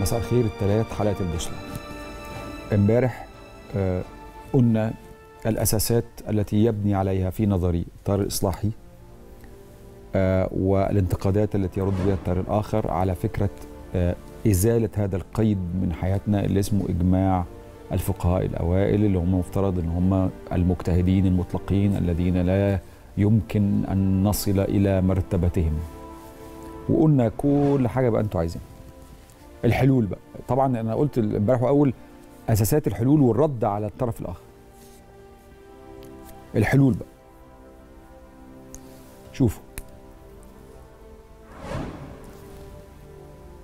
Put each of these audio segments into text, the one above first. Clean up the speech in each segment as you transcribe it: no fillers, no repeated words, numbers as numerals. مساء الخير الثلاث، حلقة البوصلة. امبارح قلنا الأساسات التي يبني عليها في نظري التيار الإصلاحي والانتقادات التي يرد بها التيار الآخر على فكرة إزالة هذا القيد من حياتنا اللي اسمه إجماع الفقهاء الأوائل، اللي هم مفترض أن هم المجتهدين المطلقين الذين لا يمكن أن نصل إلى مرتبتهم. وقلنا كل حاجة بقى أنتوا عايزين الحلول بقى. طبعا أنا قلت امبارح وأول أساسات الحلول والرد على الطرف الآخر. الحلول بقى شوفوا،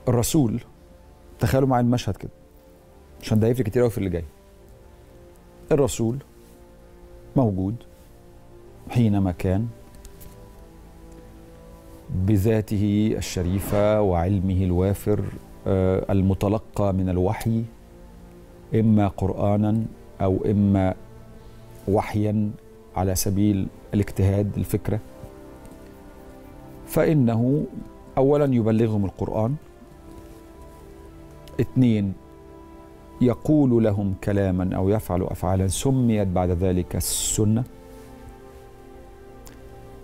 الرسول، تخيلوا معايا المشهد كده عشان ده هيفرق كتير قوي في اللي جاي. الرسول موجود حينما كان بذاته الشريفة وعلمه الوافر المتلقى من الوحي، إما قرآنا أو إما وحيا على سبيل الاجتهاد الفكرة، فإنه أولا يبلغهم القرآن، اثنين يقول لهم كلاما أو يفعل أفعالا سميت بعد ذلك السنة،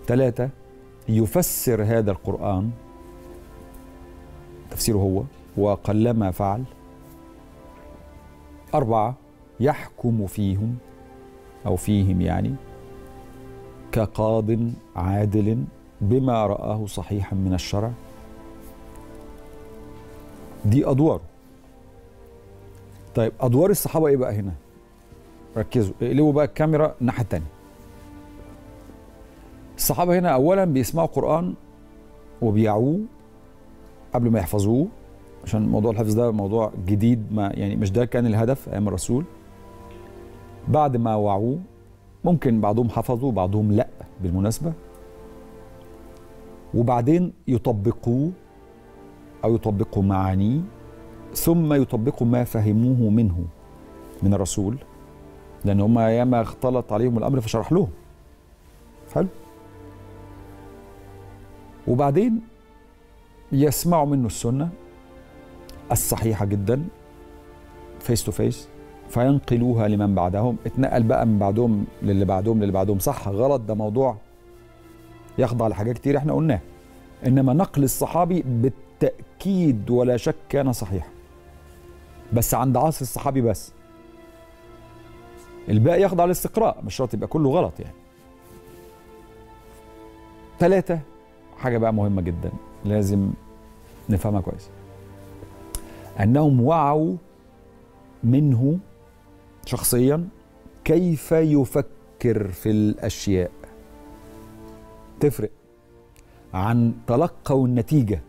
ثلاثة يفسر هذا القرآن تفسيره هو وقلما فعل، أربعة يحكم فيهم أو فيهم يعني كقاض عادل بما رآه صحيحا من الشرع. دي أدواره. طيب أدوار الصحابة إيه بقى هنا؟ ركزوا، اقلبوا بقى الكاميرا الناحية التانية. الصحابة هنا أولا بيسمعوا قرآن وبيعوه قبل ما يحفظوه، عشان موضوع الحفظ ده موضوع جديد، ما يعني مش ده كان الهدف أيام الرسول. بعد ما وعوه ممكن بعضهم حفظوا بعضهم لأ بالمناسبة، وبعدين يطبقوه أو يطبقوا معانيه، ثم يطبقوا ما فهموه منه من الرسول، لأن هم ياما اختلط عليهم الأمر فشرح لهم. حلو. وبعدين يسمعوا منه السنة الصحيحة جدا فيس تو فيس، فينقلوها لمن بعدهم. اتنقل بقى من بعدهم للي بعدهم للي بعدهم، صح غلط ده موضوع يخضع لحاجات كتير احنا قلناها، انما نقل الصحابي بالتأكيد ولا شك كان صحيح، بس عند عصر الصحابي بس، الباقي يخضع للاستقراء، مش شرط يبقى كله غلط يعني. ثلاثة حاجة بقى مهمة جدا لازم نفهمها كويس، أنهم وعوا منه شخصيا كيف يفكر في الأشياء، تفرق عن تلقوا النتيجة.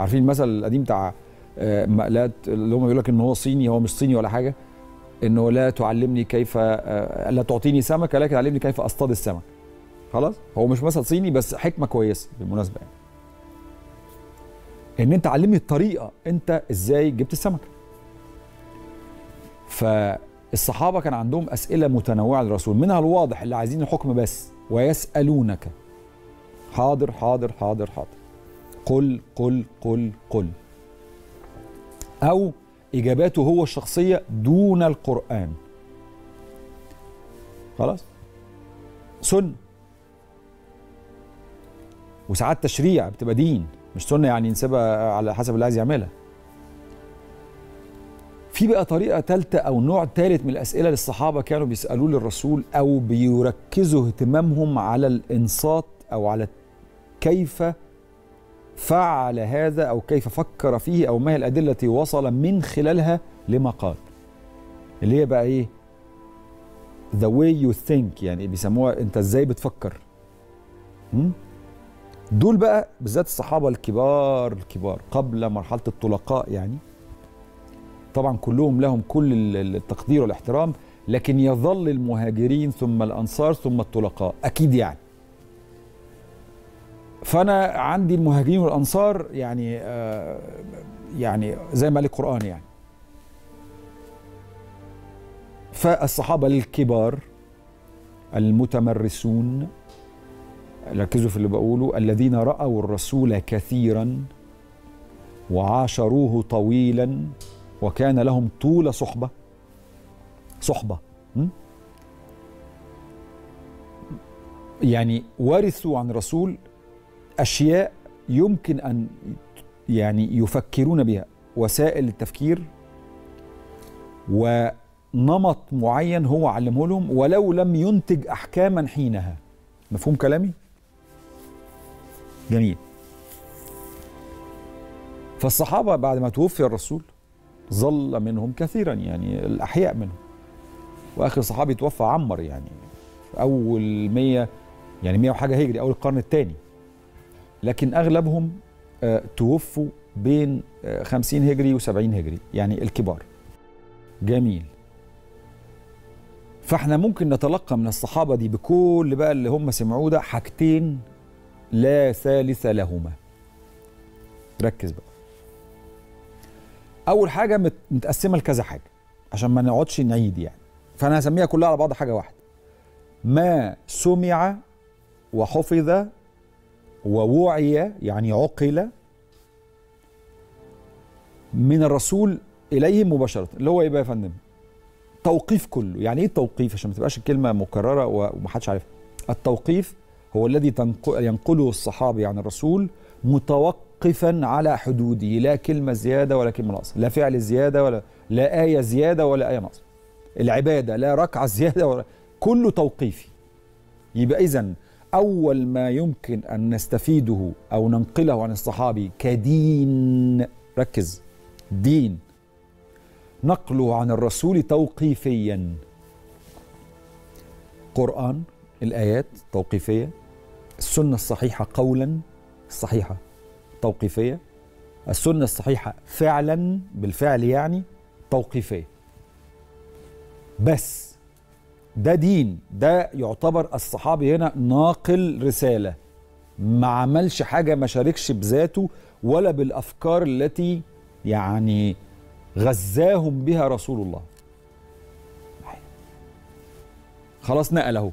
عارفين المثل القديم بتاع مقلات اللي هم بيقولك إن هو صيني، هو مش صيني ولا حاجة، إنه لا تعلمني كيف، لا تعطيني سمكة لكن علمني كيف أصطاد السمك. خلاص، هو مش مثل صيني بس حكمة كويسة بالمناسبة يعني. إن أنت علمني الطريقة أنت إزاي جبت السمكة. فالصحابة كان عندهم أسئلة متنوعة للرسول، منها الواضح اللي عايزين الحكم بس، ويسألونك، حاضر حاضر حاضر حاضر، قل قل قل قل، أو إجاباته هو الشخصية دون القرآن. خلاص؟ سنة. وساعات تشريع بتبقى دين، مش سنة يعني نسيبها على حسب اللي عايز يعملها. في بقى طريقة ثالثة أو نوع ثالث من الأسئلة للصحابة كانوا بيسألوه للرسول، أو بيركزوا اهتمامهم على الإنصات أو على كيف فعل هذا أو كيف فكر فيه أو ما هي الأدلة التي وصل من خلالها لما قال، اللي هي بقى إيه؟ The way you think، يعني بيسموها أنت إزاي بتفكر. دول بقى بالذات الصحابة الكبار الكبار قبل مرحلة الطلقاء يعني، طبعا كلهم لهم كل التقدير والاحترام، لكن يظل المهاجرين ثم الأنصار ثم الطلقاء أكيد يعني. فأنا عندي المهاجرين والأنصار يعني يعني زي ما قال القرآن يعني. فالصحابة الكبار المتمرسون، ركزوا في اللي بقوله، الذين رأوا الرسول كثيرا وعاشروه طويلا، وكان لهم طول صحبة يعني ورثوا عن الرسول أشياء يمكن أن يعني يفكرون بها، وسائل التفكير ونمط معين هو علمه لهم، ولو لم ينتج أحكاما حينها. مفهوم كلامي؟ جميل. فالصحابة بعد ما توفي الرسول ظل منهم كثيرا، يعني الأحياء منهم، وآخر صحابي توفى عمر، يعني في أول 100 يعني 100 وحاجة هجري، أول القرن الثاني، لكن أغلبهم توفوا بين 50 هجري و70 هجري، يعني الكبار. جميل. فاحنا ممكن نتلقى من الصحابة دي بكل بقى اللي هم سمعوه ده حاجتين لا ثالث لهما. ركز بقى. أول حاجة متقسمة لكذا حاجة عشان ما نقعدش نعيد يعني، فأنا هسميها كلها على بعض حاجة واحدة. ما سمع وحفظ ووعي، يعني عقل من الرسول إليهم مباشرة، اللي هو إيه بقى يا فندم؟ توقيف كله. يعني إيه التوقيف؟ عشان ما تبقاش الكلمة مكررة ومحدش عارفها. التوقيف هو الذي ينقله الصحابي عن الرسول متوقفا على حدوده، لا كلمة زيادة ولا كلمة ناقصة، لا فعل زيادة ولا آية زيادة ولا آية ناقصة. العبادة لا ركعة زيادة ولا، كله توقيفي. يبقى إذن أول ما يمكن أن نستفيده أو ننقله عن الصحابي كدين، ركز، دين، نقله عن الرسول توقيفيا. قرآن، الآيات توقيفية، السنة الصحيحة قولا صحيحة توقيفية، السنة الصحيحة فعلا بالفعل يعني توقيفية. بس ده دين، ده يعتبر الصحابي هنا ناقل رسالة، ما عملش حاجة، ما شاركش بذاته ولا بالأفكار التي يعني غزاهم بها رسول الله. خلاص نقله.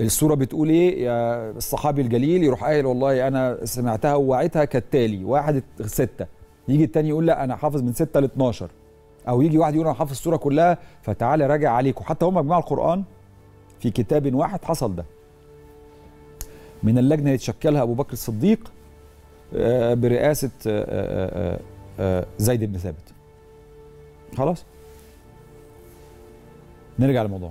السورة بتقول إيه يا الصحابي الجليل؟ يروح قايل والله أنا سمعتها ووعيتها كالتالي، 1-6، يجي التاني يقول لا أنا حافظ من 6 ل 12، أو يجي واحد يقول أنا حافظ السورة كلها فتعالى راجع عليكم. حتى هم مجموعة القرآن في كتاب واحد حصل ده. من اللجنة اللي تشكلها أبو بكر الصديق برئاسة زيد بن ثابت. خلاص نرجع للموضوع.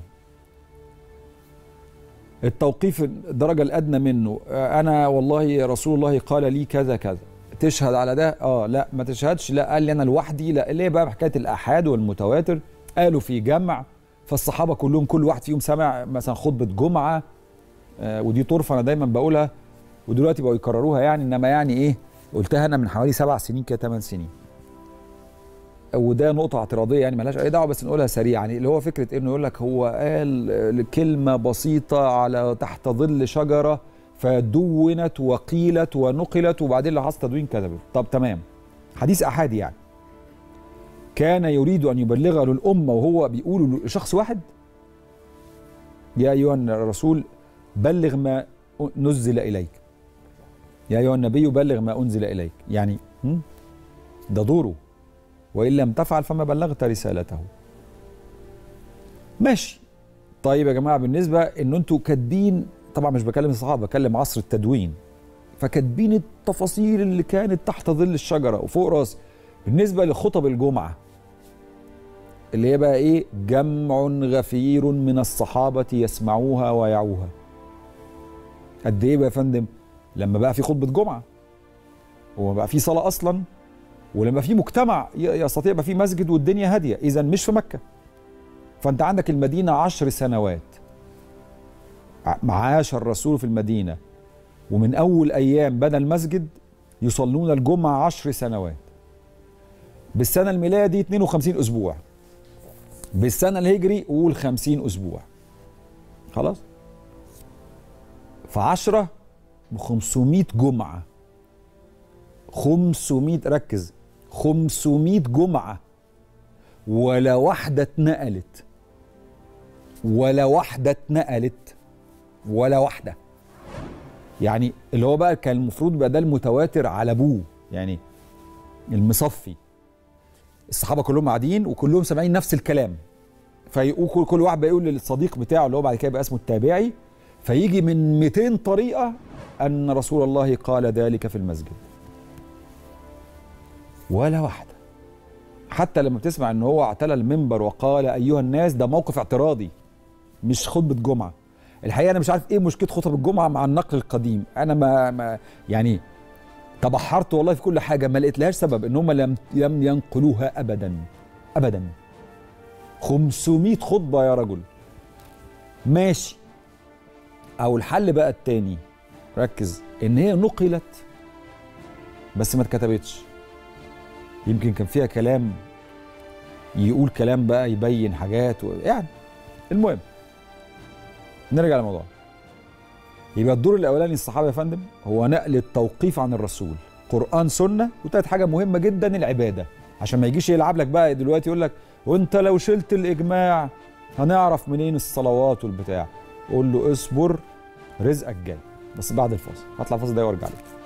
التوقيف الدرجة الأدنى منه، أنا والله رسول الله قال لي كذا كذا، تشهد على ده؟ لا ما تشهدش، لا قال لي أنا لوحدي، لا ليه بقى حكاية الآحاد والمتواتر؟ قالوا في جمع، فالصحابة كلهم كل واحد فيهم سمع مثلا خطبة جمعة، ودي طرفة أنا دايما بقولها ودلوقتي بقوا يكرروها يعني، إنما يعني إيه قلتها أنا من حوالي 7 سنين كده 8 سنين، وده نقطة اعتراضية يعني مالهاش أي دعوة بس نقولها سريعا، يعني اللي هو فكرة إنه يقول لك هو قال كلمة بسيطة على تحت ظل شجرة فدونت وقيلت ونقلت وبعدين اللي حصل تدوين كذبه. طب تمام، حديث أحادي يعني كان يريد أن يبلغه للأمة وهو بيقوله لشخص واحد، يا أيها الرسول بلغ ما نزل إليك، يا أيها النبي بلغ ما أنزل إليك، يعني ده دوره، وإن لم تفعل فما بلغت رسالته. ماشي. طيب يا جماعة بالنسبة إن أنتوا كاتبين، طبعا مش بكلم الصحابة، بكلم عصر التدوين، فكاتبين التفاصيل اللي كانت تحت ظل الشجرة وفوق راسي. بالنسبة لخطب الجمعة اللي هي بقى إيه؟ جمع غفير من الصحابة يسمعوها ويعوها. قد إيه بقى يا فندم؟ لما بقى في خطبة جمعة وبقى في صلاة أصلا، ولما في مجتمع يستطيع يبقى في مسجد والدنيا هاديه، اذا مش في مكه. فانت عندك المدينه 10 سنوات عاش الرسول في المدينه، ومن اول ايام بنى المسجد يصلون الجمعه 10 سنوات. بالسنه الميلادي 52 اسبوع. بالسنه الهجري قول 50 اسبوع. خلاص؟ ف10 ب500 جمعه. 500، ركز، 500 جمعة، ولا واحدة اتنقلت، ولا واحدة اتنقلت، ولا واحدة. يعني اللي هو بقى كان المفروض بقى ده المتواتر على أبوه، يعني المصفي. الصحابه كلهم قاعدين وكلهم سامعين نفس الكلام، فيقول كل واحد بيقول للصديق بتاعه اللي هو بعد كده بقى اسمه التابعي، فيجي من 200 طريقه ان رسول الله قال ذلك في المسجد، ولا واحده. حتى لما بتسمع ان هو اعتلى المنبر وقال ايها الناس، ده موقف اعتراضي مش خطبه جمعه. الحقيقه انا مش عارف ايه مشكله خطبه الجمعه مع النقل القديم، انا ما يعني تبحرت والله في كل حاجه ما لقيتلهاش سبب، ان هم لم ينقلوها ابدا ابدا. 500 خطبه يا رجل، ماشي. او الحل بقى التاني، ركز، ان هي نقلت بس ما اتكتبتش. يمكن كان فيها كلام، يقول كلام بقى يبين حاجات يعني. المهم نرجع لموضوع. يبقى الدور الاولاني الصحابه يا فندم هو نقل التوقيف عن الرسول، قران سنه، وتالت حاجه مهمه جدا العباده، عشان ما يجيش يلعب لك بقى دلوقتي يقول لك وانت لو شلت الاجماع هنعرف منين الصلوات والبتاع. قول له اصبر رزقك جاي. بس بعد الفاصل، هطلع فاصل ده وارجع لك.